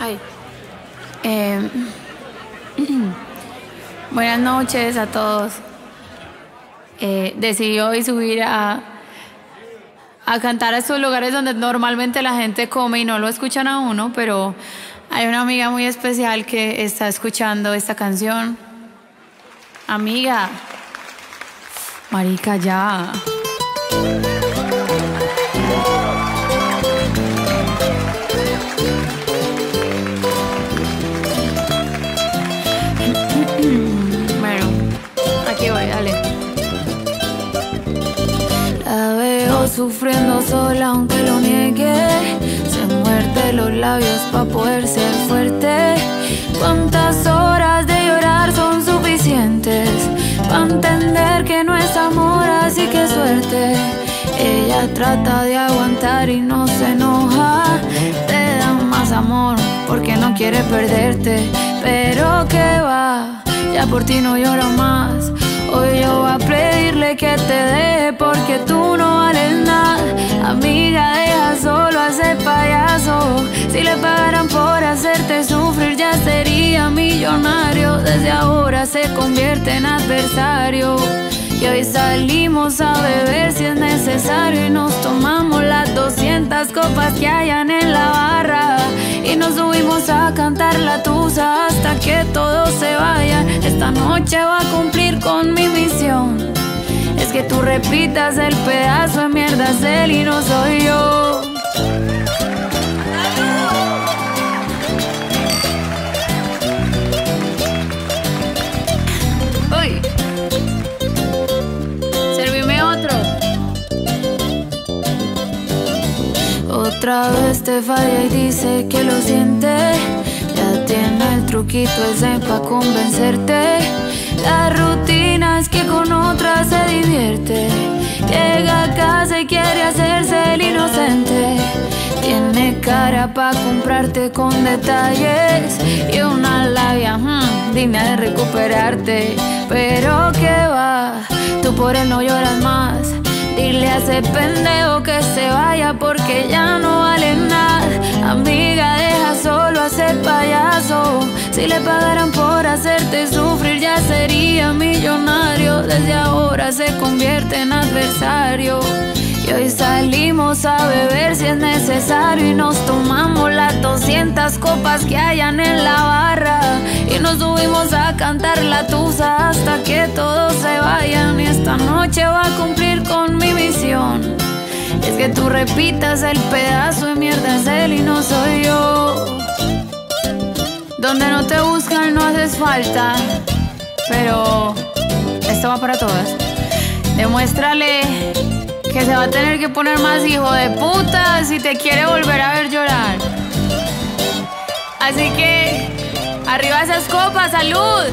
Ay. Buenas noches a todos. Decidí hoy subir a cantar a estos lugares donde normalmente la gente come y no lo escuchan a uno, pero hay una amiga muy especial que está escuchando esta canción. Amiga, marica, ya. Bueno, aquí voy, dale. La veo sufriendo sola aunque lo niegue. Se muerde los labios pa' poder ser fuerte. ¿Cuántas horas de llorar son suficientes pa' entender que no es amor, así que suerte? Ella trata de aguantar y no se enoja. Te da más amor porque no quiere perderte. Pero que va, ya por ti no lloro más. Hoy yo voy a pedirle que te deje porque tú no vales nada. Amiga, deja solo a ese payaso. Si le pagaran por hacerte sufrir ya sería millonario. Desde ahora se convierte en adversario. Y hoy salimos a beber si es necesario. Y nos tomamos las 200 copas que hayan en la barra. Y nos subimos a cantar la Tusa hasta que todos se vayan. Esta noche va a cumplir con mi misión. Es que tú repitas el pedazo de mierda, es él y no soy yo. ¡Uy! Otra vez te falla y dice que lo siente. Ya tiene el truquito ese pa' convencerte. La rutina es que con otra se divierte. Llega a casa y quiere hacerse el inocente. Tiene cara pa' comprarte con detalles y una labia digna de recuperarte. Pero que va, tú por él no lloras más. Dile a ese pendejo que se vaya porque ya no vale nada. Amiga, deja solo a ese payaso. Si le pagaran por hacerte sufrir ya sería millonario. Desde ahora se convierte en adversario. Y hoy salimos a beber si es necesario. Y nos tomamos las 200 copas que hayan en la barra. Y nos subimos a cantar la Tusa hasta que todos se vayan. Y esta noche va a cumplir con mi misión. Es que tú repitas el pedazo de mierda es él y no soy yo. Donde no te buscan no haces falta. Pero esto va para todas. Demuéstrale que se va a tener que poner más hijo de puta si te quiere volver a ver llorar. Así que, arriba esas copas, salud.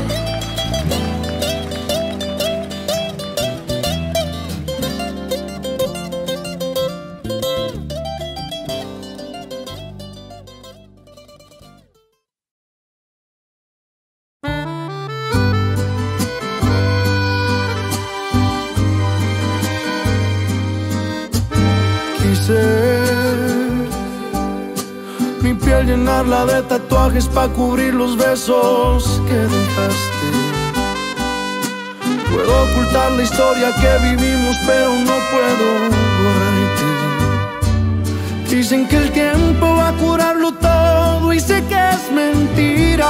Mi piel llenarla de tatuajes pa' cubrir los besos que dejaste. Puedo ocultar la historia que vivimos, pero no puedo borrarte. Dicen que el tiempo va a curarlo todo y sé que es mentira.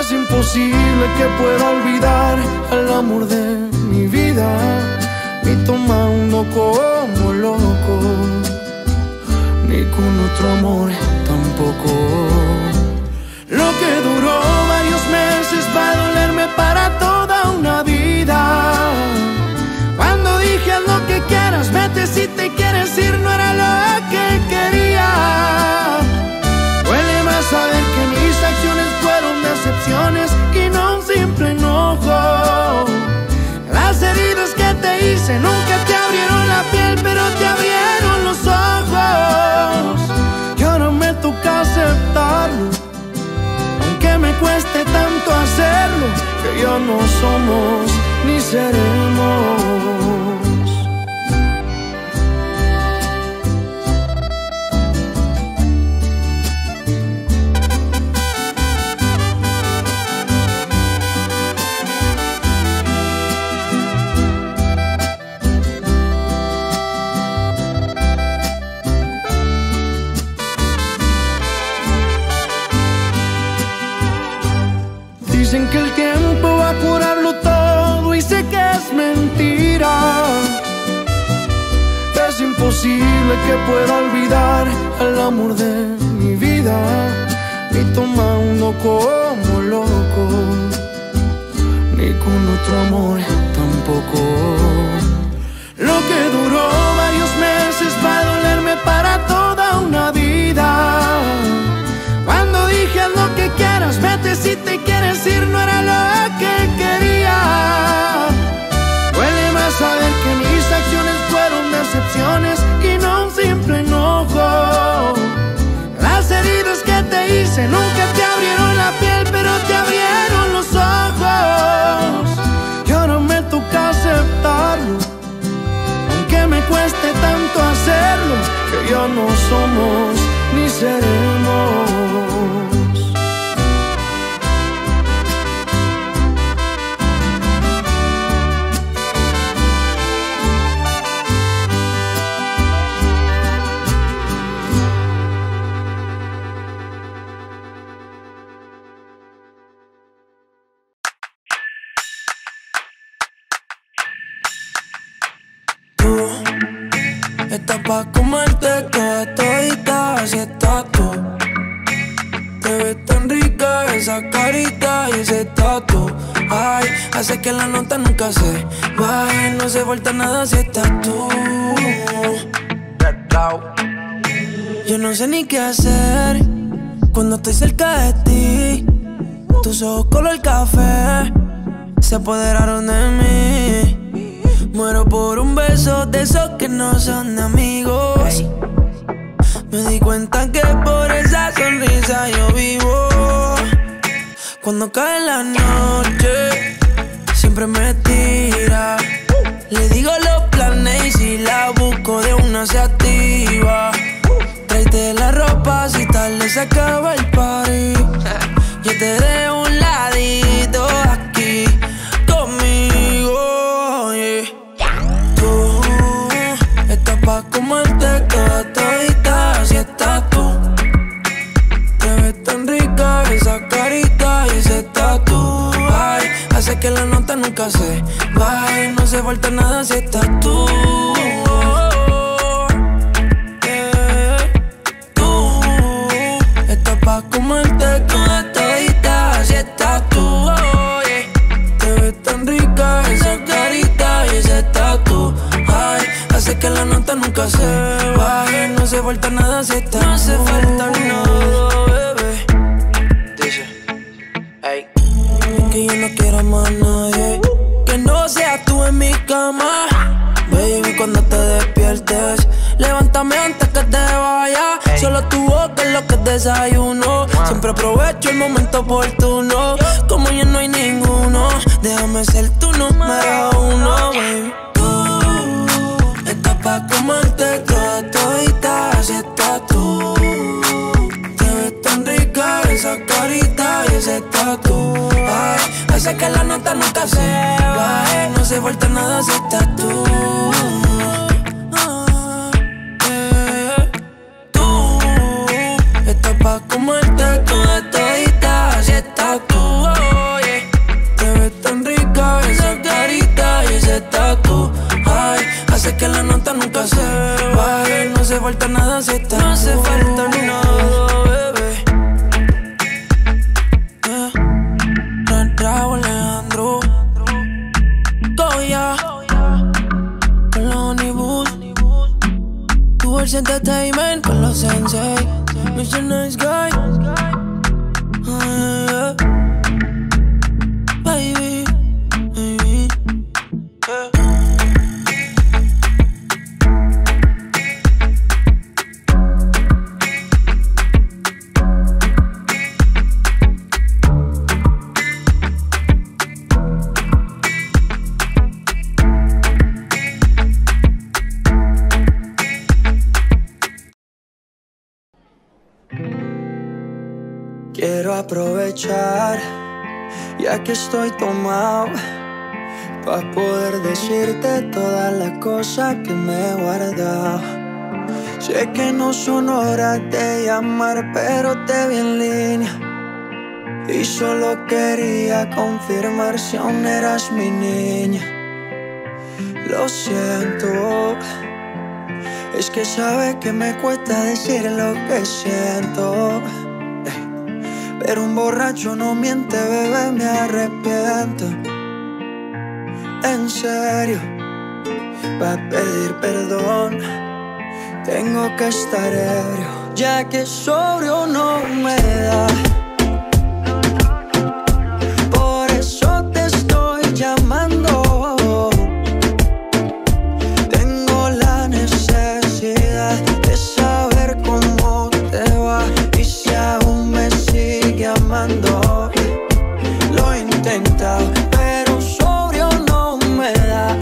Es imposible que pueda olvidar al amor de mi vida. Ni tomando como loco, ni con otro amor tampoco. Lo que duró varios meses va a dolerme para toda una vida. Cuando dije haz lo que quieras, vete si te quieres ir, no era lo que quería. Duele más saber que mis acciones fueron decepciones y no un simple enojo. Las heridas que te hice nunca te abrieron la piel, pero te abrieron los ojos. Y ahora me toca aceptarlo, aunque me cueste tanto hacerlo, que ya no somos ni seremos. imposible que pueda olvidar al amor de mi vida, ni tomando como loco, ni con otro amor tampoco. Lo que duró varios meses va a dolerme para toda una vida. Cuando dije haz lo que quieras, vete si te quieres ir, no era lo que quería. Duele más saber que mis acciones fueron decepciones y no un simple enojo. Las heridas que te hice nunca te abrieron la piel, pero te abrieron los ojos. Y ahora me toca aceptarlo, aunque me cueste tanto hacerlo, que ya no somos ni seremos. Estás pa' comerte toda todita, así estás tú. Te ves tan rica esa carita y ese tatu. Ay, hace que la nota nunca se baje, no se falta nada si estás tú. Yo no sé ni qué hacer cuando estoy cerca de ti. Tus ojos color café se apoderaron de mí. Muero por un beso de esos que no son amigos. Me di cuenta que por esa sonrisa yo vivo. Cuando cae la noche siempre me tira. Le digo los planes y si la busco de una se activa. Tráete la ropa si tal le acaba el party. Yo te dejo un ladito aquí pa' comerte toda todita, así estás tú. Te ves tan rica esa carita y ese tatu. Ay, hace que la nota nunca se baje, no se falta nada si estás tú. Tú estás pa' comerte toda todita, así estás tú. Te ves tan rica esa carita y ese tatu. Hace que la nota nunca se baje, no se falta nada si está. No se falta nada, bebé. Dice, hey. Que yo no quiero más nadie que no seas tú en mi cama. Baby, cuando te despiertes, levántame antes que te vaya. Hey. Solo tu boca es lo que desayuno. Siempre aprovecho el momento oportuno. Como yo no hay ninguno, déjame ser tú número uno, baby. Pa' comerte toda todita, así estás tú. Te ves tan rica esa carita y ese tatu. Ay, hace que la nota nunca se baje, no se falta nada si estás tú. Tú estás pa' comerte toda todita, así estás tú. Te ves tan rica esa carita y ese tatu. Hace que la nota nunca se baje, no se falta nada si está. No se falta nada, bebé. Rauw Alejandro. Goya. Lonnie Wood. Tu el entertainment con los sensei. Mr. Nice Guy. Baby. Quiero aprovechar, ya que estoy tomado, pa' poder decirte toda la cosa que me he guardado. Sé que no son horas de llamar, pero te vi en línea y solo quería confirmar si aún eras mi niña. Lo siento, Es que sabe que me cuesta decir lo que siento, pero un borracho no miente, bebé, me arrepiento. En serio, pa' pedir perdón tengo que estar ebrio, ya que sobrio no me da. Por eso te estoy llamando, tengo la necesidad de saber cómo te va. Y si aún me sigue amando, lo he intentado, pero sobrio no me da.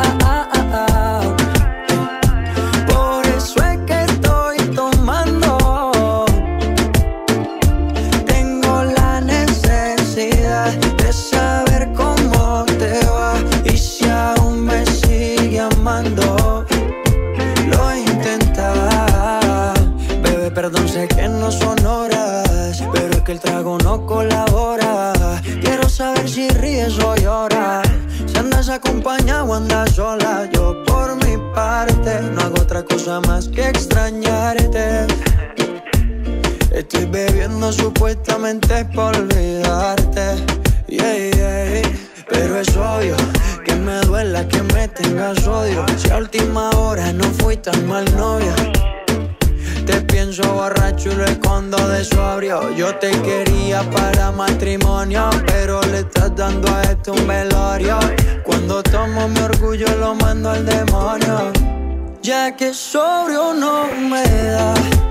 El trago no colabora. Quiero saber si ríes o lloras, si andas acompañado o andas sola. Yo por mi parte no hago otra cosa más que extrañarte. Estoy bebiendo supuestamente por olvidarte, yeah, yeah. Pero es obvio que me duela que me tengas odio, si a última hora no fui tan mal novia. Te pienso borracho y lo escondo de sobrio. Yo te quería para matrimonio, pero le estás dando a esto un velorio. Cuando tomo mi orgullo lo mando al demonio, ya que sobrio no me da.